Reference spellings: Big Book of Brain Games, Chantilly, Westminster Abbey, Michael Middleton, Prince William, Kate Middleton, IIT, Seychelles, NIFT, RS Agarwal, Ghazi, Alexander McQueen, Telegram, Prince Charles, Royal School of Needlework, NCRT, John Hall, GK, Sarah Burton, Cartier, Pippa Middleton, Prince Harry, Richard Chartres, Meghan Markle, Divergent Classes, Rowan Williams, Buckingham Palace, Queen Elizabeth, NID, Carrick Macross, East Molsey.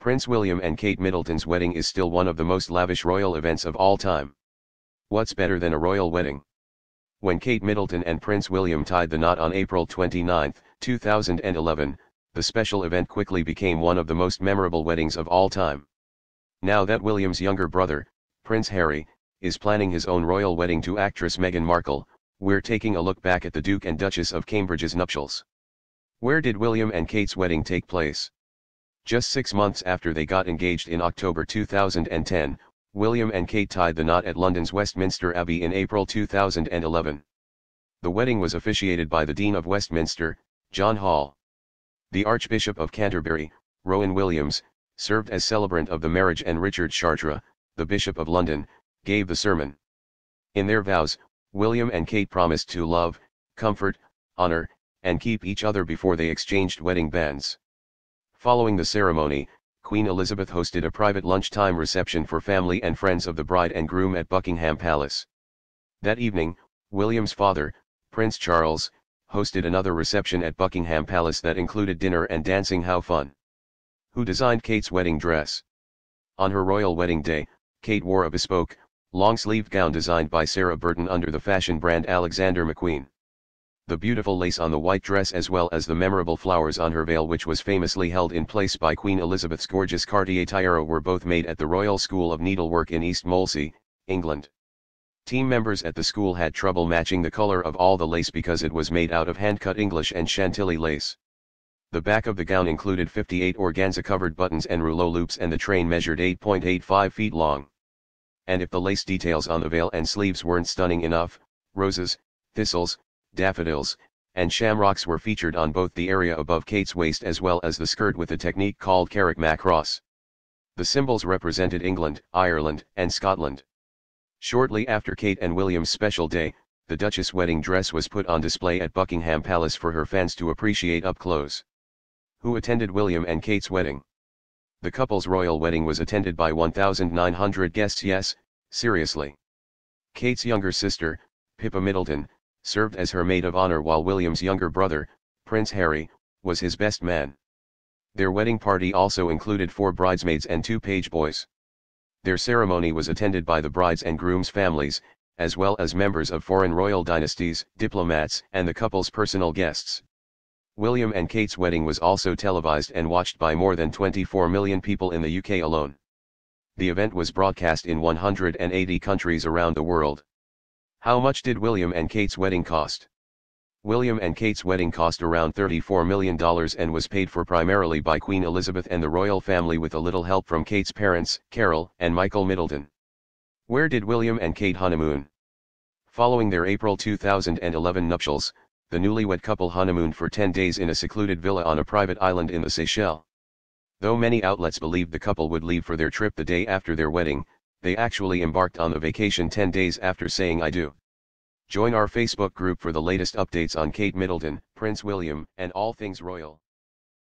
Prince William and Kate Middleton's wedding is still one of the most lavish royal events of all time. What's better than a royal wedding? When Kate Middleton and Prince William tied the knot on April 29, 2011, the special event quickly became one of the most memorable weddings of all time. Now that William's younger brother, Prince Harry, is planning his own royal wedding to actress Meghan Markle, we're taking a look back at the Duke and Duchess of Cambridge's nuptials. Where did William and Kate's wedding take place? Just 6 months after they got engaged in October 2010, William and Kate tied the knot at London's Westminster Abbey in April 2011. The wedding was officiated by the Dean of Westminster, John Hall. The Archbishop of Canterbury, Rowan Williams, served as celebrant of the marriage, and Richard Chartres, the Bishop of London, gave the sermon. In their vows, William and Kate promised to love, comfort, honor, and keep each other before they exchanged wedding bands. Following the ceremony, Queen Elizabeth hosted a private lunchtime reception for family and friends of the bride and groom at Buckingham Palace. That evening, William's father, Prince Charles, hosted another reception at Buckingham Palace that included dinner and dancing. How fun! Who designed Kate's wedding dress? On her royal wedding day, Kate wore a bespoke, long-sleeved gown designed by Sarah Burton under the fashion brand Alexander McQueen. The beautiful lace on the white dress, as well as the memorable flowers on her veil, which was famously held in place by Queen Elizabeth's gorgeous Cartier tiara, were both made at the Royal School of Needlework in East Molsey, England. Team members at the school had trouble matching the color of all the lace because it was made out of hand-cut English and Chantilly lace. The back of the gown included 58 organza-covered buttons and rouleau loops, and the train measured 8.85 feet long. And if the lace details on the veil and sleeves weren't stunning enough, roses, thistles, daffodils, and shamrocks were featured on both the area above Kate's waist as well as the skirt with a technique called Carrick Macross. The symbols represented England, Ireland, and Scotland. Shortly after Kate and William's special day, the Duchess' wedding dress was put on display at Buckingham Palace for her fans to appreciate up close. Who attended William and Kate's wedding? The couple's royal wedding was attended by 1,900 guests. Yes, seriously. Kate's younger sister, Pippa Middleton, served as her maid of honor, while William's younger brother, Prince Harry, was his best man. Their wedding party also included 4 bridesmaids and 2 page boys. Their ceremony was attended by the bride's and groom's families, as well as members of foreign royal dynasties, diplomats, and the couple's personal guests. William and Kate's wedding was also televised and watched by more than 24 million people in the UK alone. The event was broadcast in 180 countries around the world. How much did William and Kate's wedding cost? William and Kate's wedding cost around $34 million and was paid for primarily by Queen Elizabeth and the royal family, with a little help from Kate's parents, Carol and Michael Middleton. Where did William and Kate honeymoon? Following their April 2011 nuptials, the newlywed couple honeymooned for 10 days in a secluded villa on a private island in the Seychelles. Though many outlets believed the couple would leave for their trip the day after their wedding, they actually embarked on the vacation 10 days after saying I do. Join our Facebook group for the latest updates on Kate Middleton, Prince William, and all things royal.